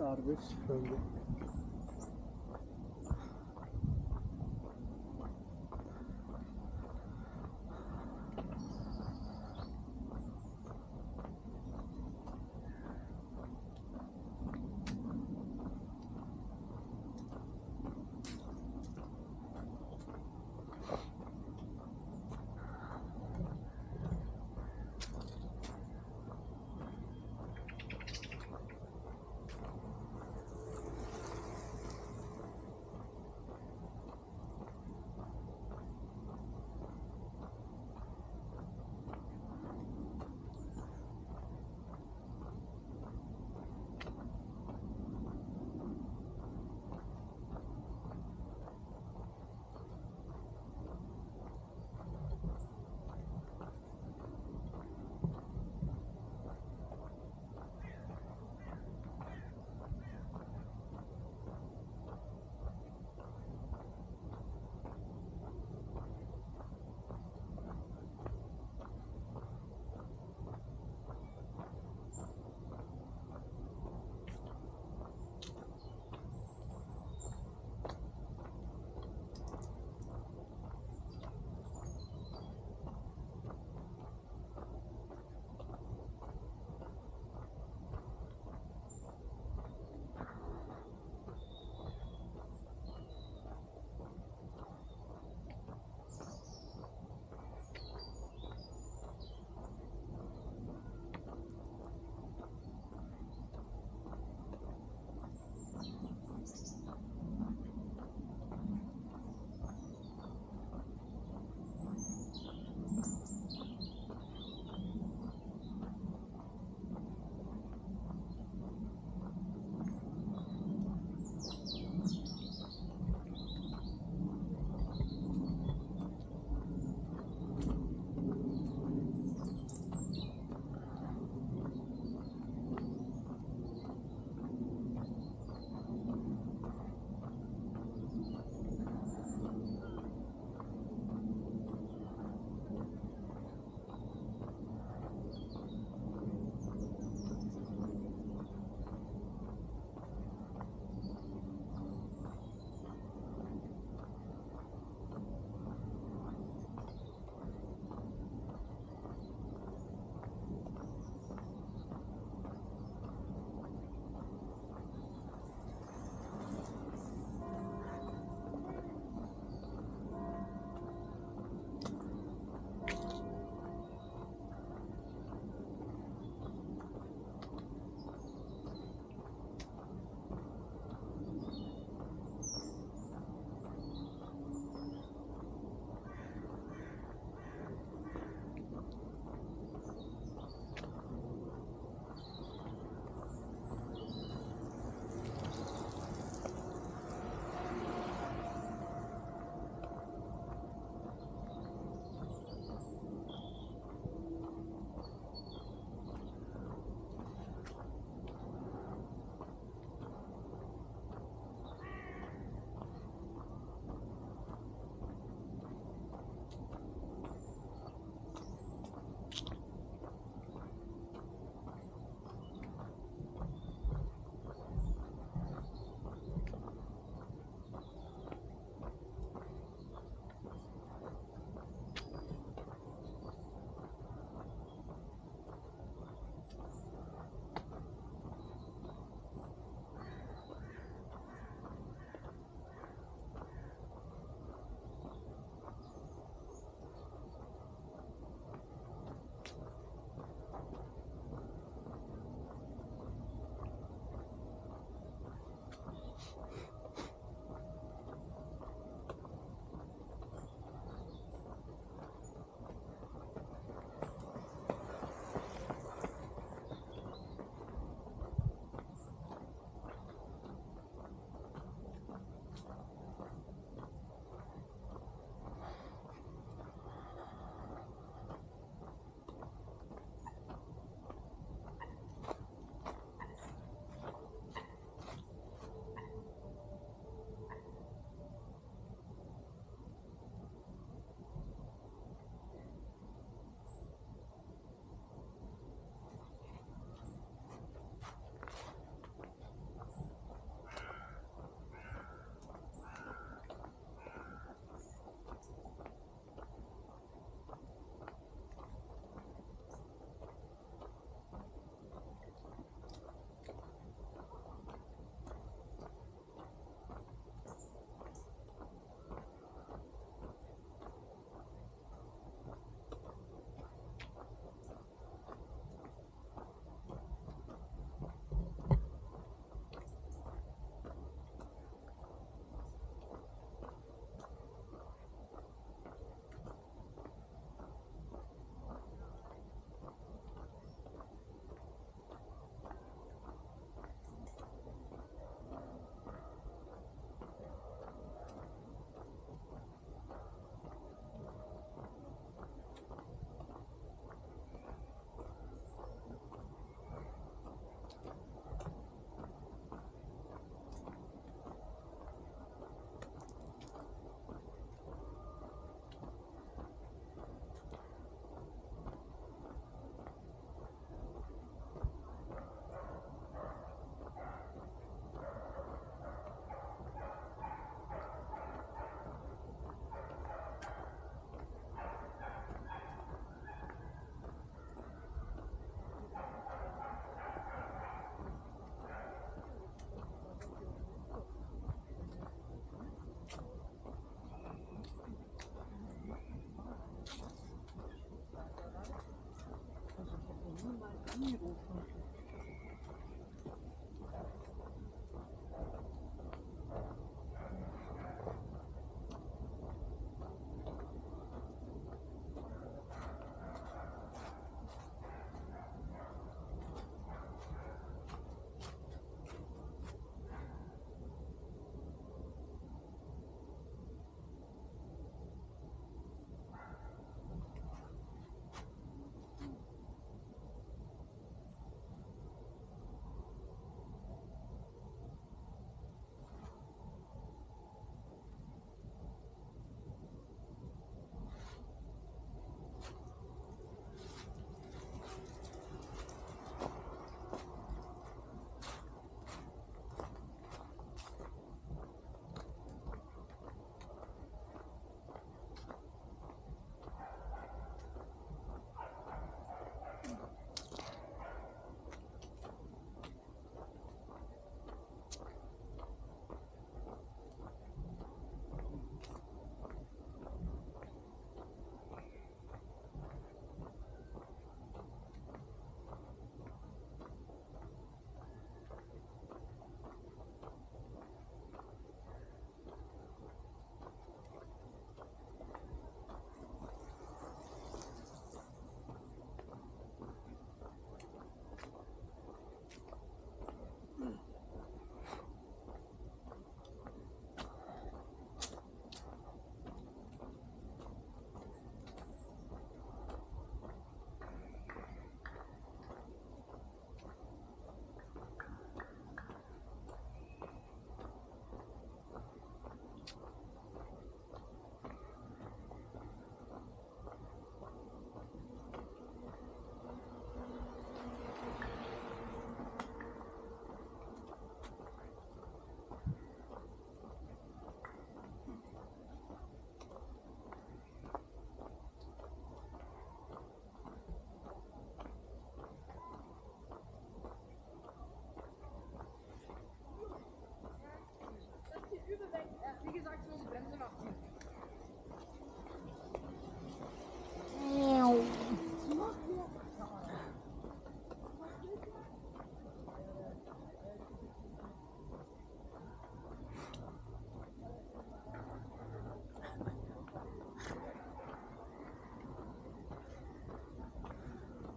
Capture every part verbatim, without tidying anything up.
R beş bölge.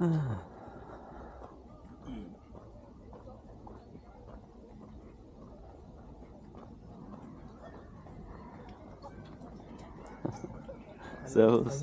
Ah. Servus.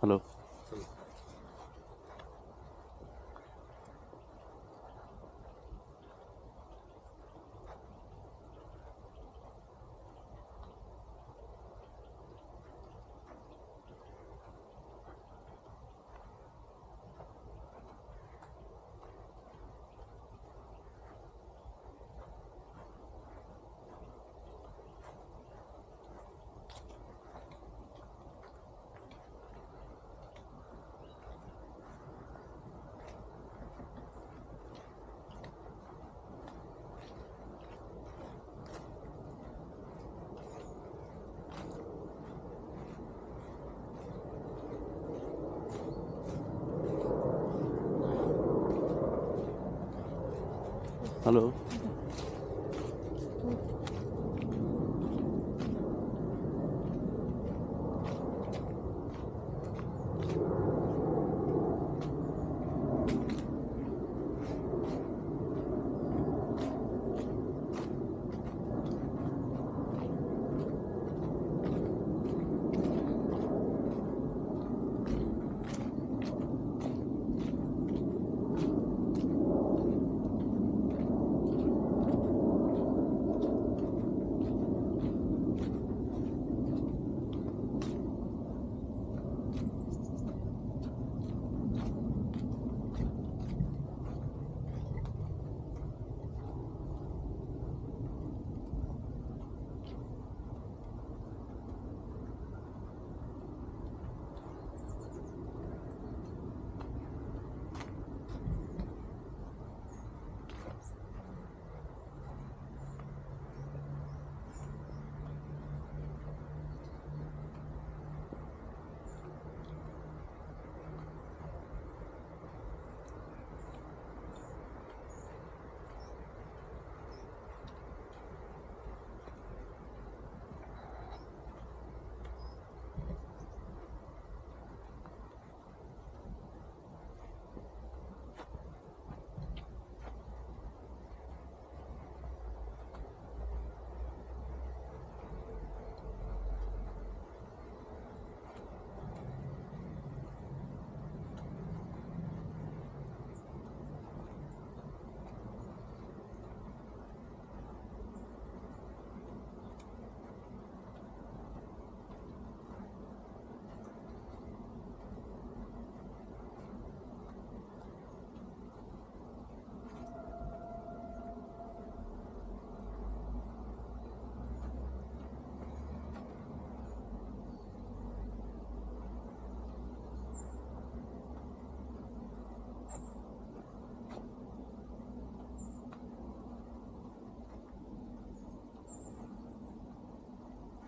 Hello. Hallo.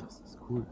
Das ist cool.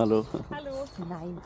Hallo. Hallo. Nein.